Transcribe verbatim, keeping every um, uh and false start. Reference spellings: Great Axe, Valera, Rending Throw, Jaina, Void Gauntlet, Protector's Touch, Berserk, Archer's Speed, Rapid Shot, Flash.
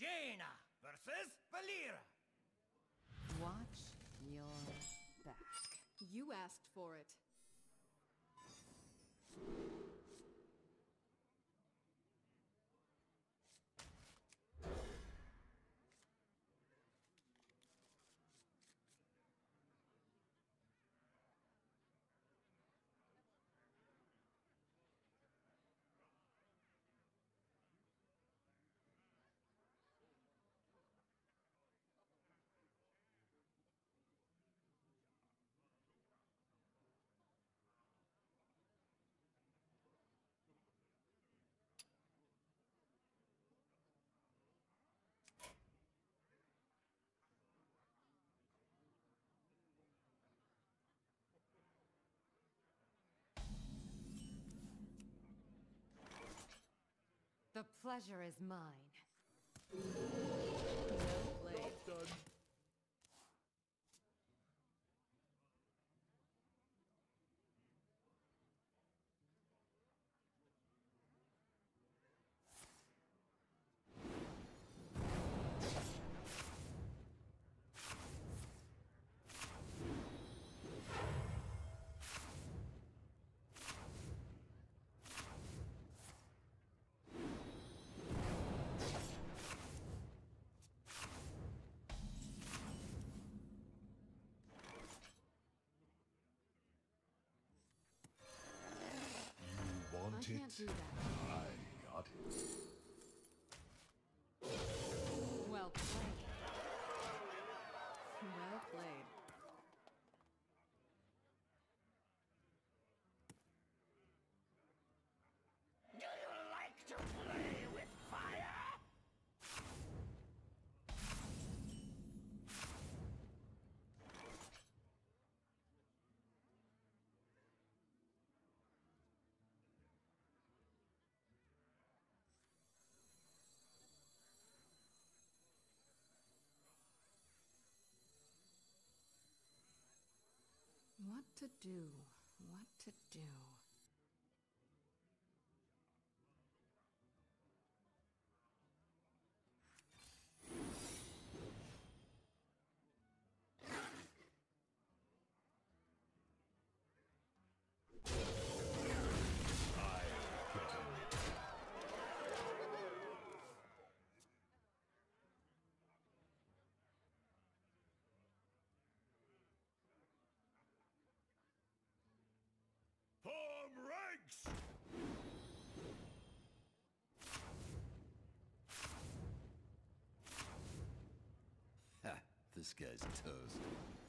Jaina versus Valera. Watch your back. You asked for it. The pleasure is mine. Well played. Done. I can't do that. I got it. Well played. Well played. Do you like to play with fire? What to do? What to do? Form ranks! Ha! This guy's toast.